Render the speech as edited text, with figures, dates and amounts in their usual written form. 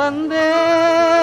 Vande